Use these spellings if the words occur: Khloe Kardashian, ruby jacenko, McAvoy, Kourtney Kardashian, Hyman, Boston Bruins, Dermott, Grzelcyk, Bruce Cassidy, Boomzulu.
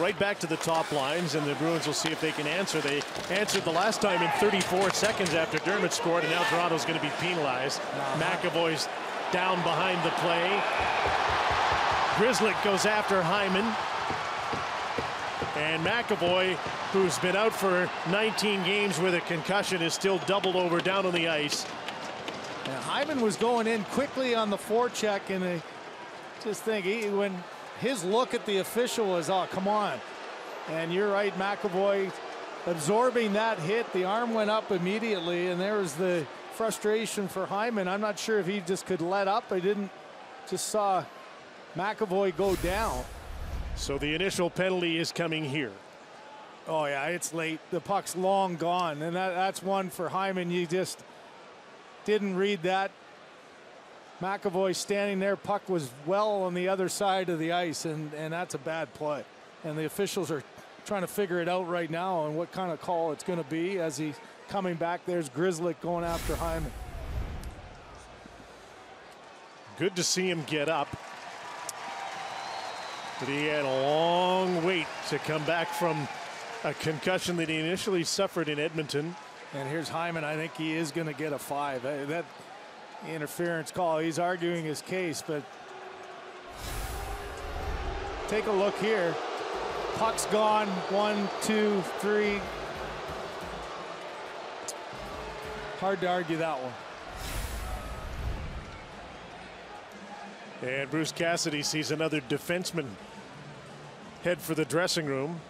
Right back to the top lines, and the Bruins will see if they can answer. They answered the last time in 34 seconds after Dermott scored, and now Toronto's going to be penalized. McAvoy's down behind the play. Grzelcyk goes after Hyman. And McAvoy, who's been out for 19 games with a concussion, is still doubled over down on the ice. And Hyman was going in quickly on the forecheck, and I just think his look at the official was, oh, come on. And you're right, McAvoy absorbing that hit. The arm went up immediately, and there was the frustration for Hyman. I'm not sure if he just could let up. I didn't, just saw McAvoy go down. So the initial penalty is coming here. Oh, yeah, it's late. The puck's long gone, and that's one for Hyman. You just didn't read that. McAvoy standing there, puck was well on the other side of the ice, and that's a bad play. And the officials are trying to figure it out right now and what kind of call it's going to be as he's coming back. There's Grzelcyk going after Hyman. Good to see him get up. But he had a long wait to come back from a concussion that he initially suffered in Edmonton. And here's Hyman. I think he is going to get a 5. That interference call, he's arguing his case, but take a look here. Puck's gone. 1, 2, 3. Hard to argue that one. And Bruce Cassidy sees another defenseman head for the dressing room.